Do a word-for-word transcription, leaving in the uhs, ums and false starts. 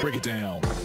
Break it down.